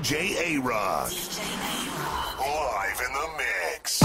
DJ A-ROK. Live in the mix.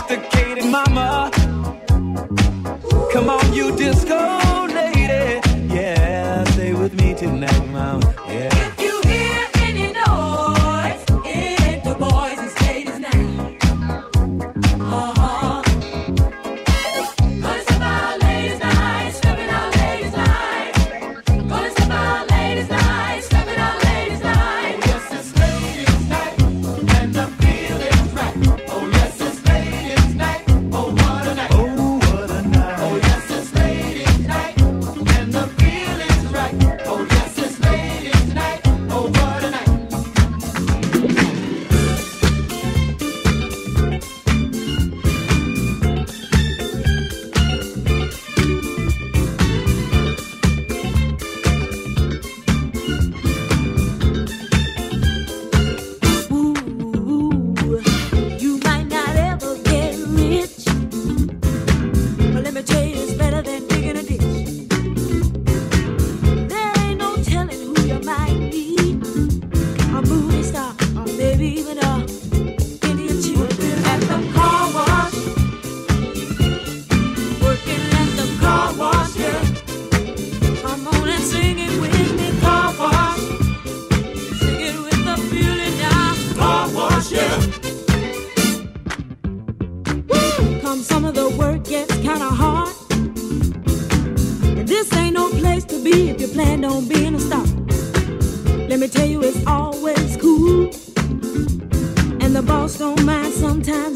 sophisticated mama. Come on, you disco lady. Yeah, stay with me tonight, mom. Yeah. Sometimes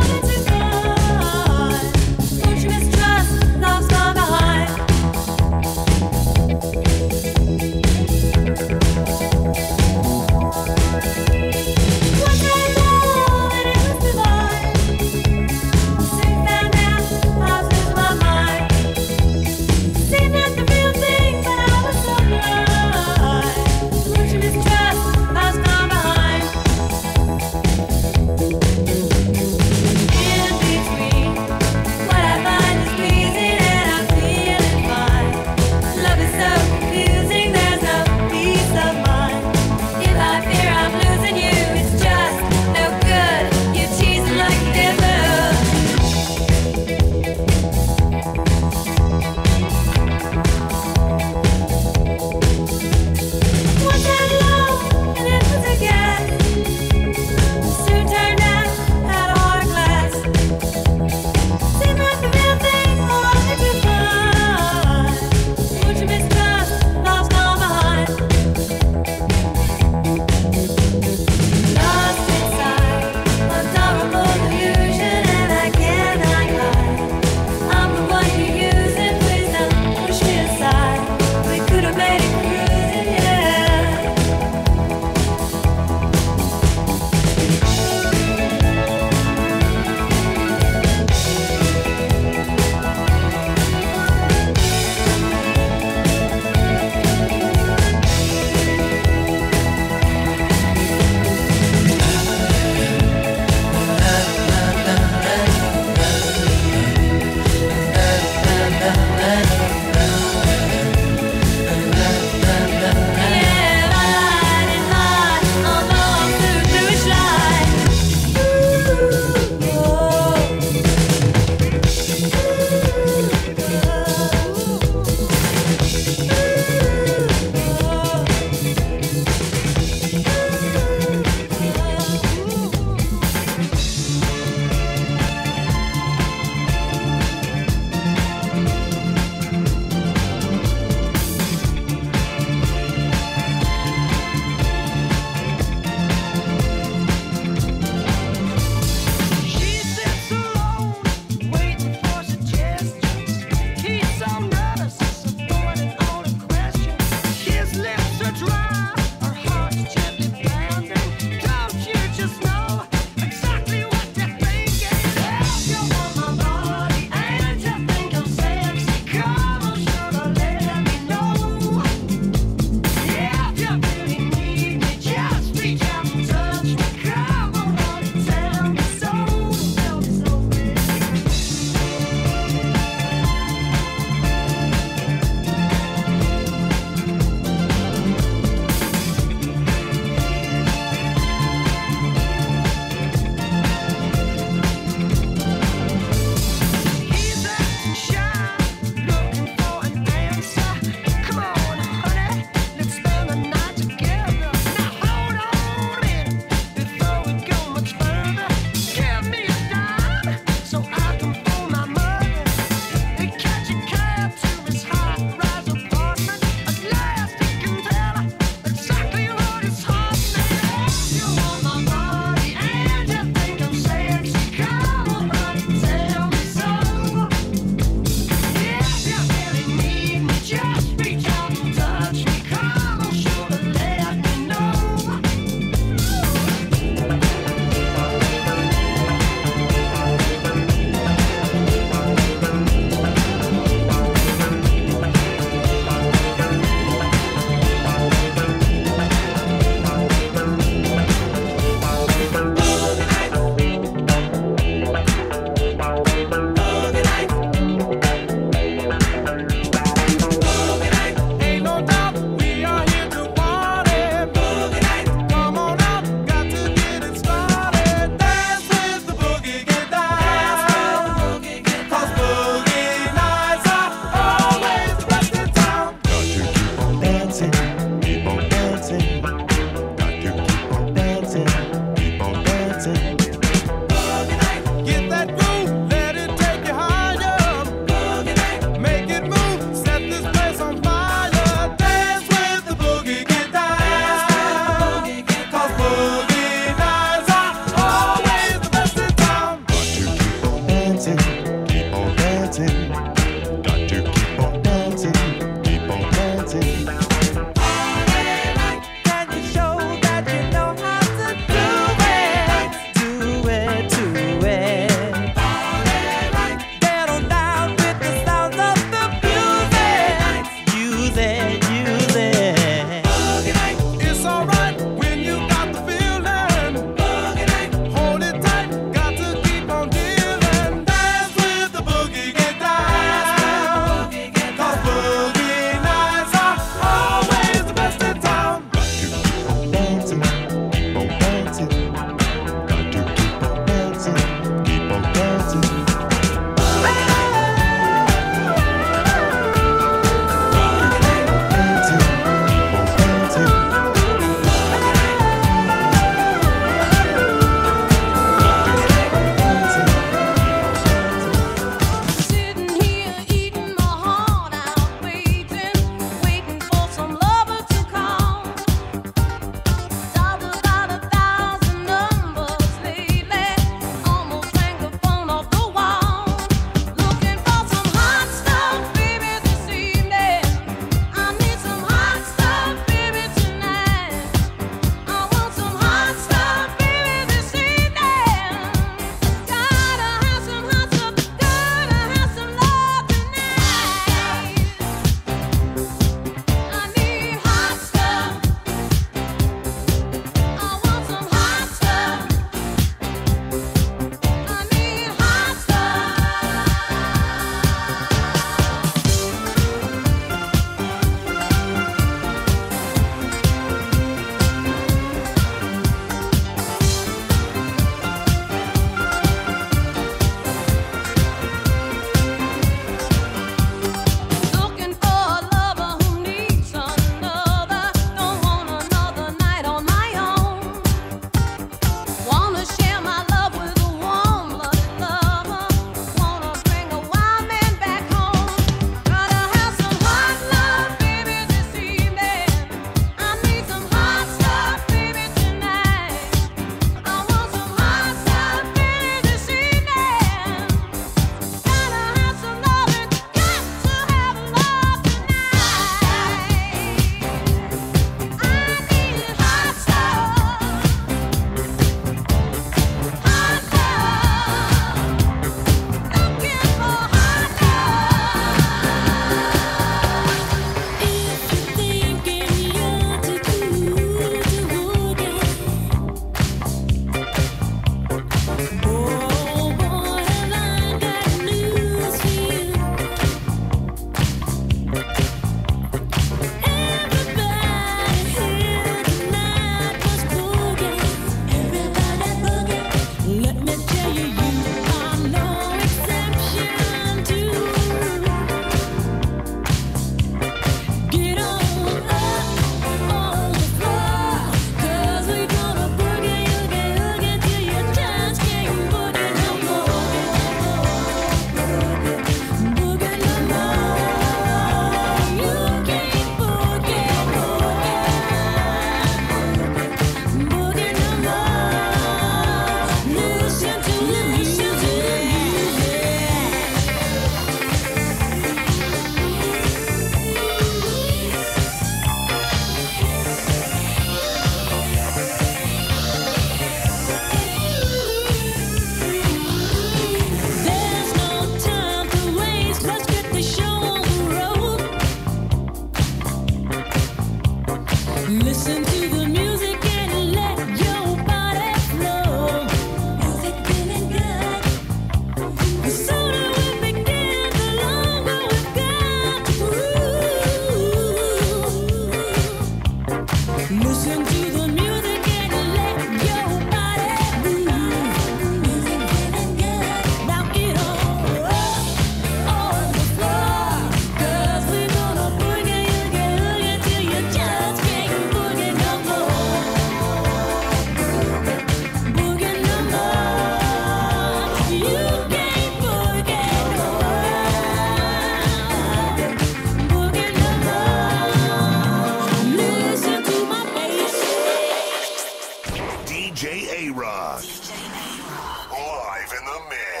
the mix.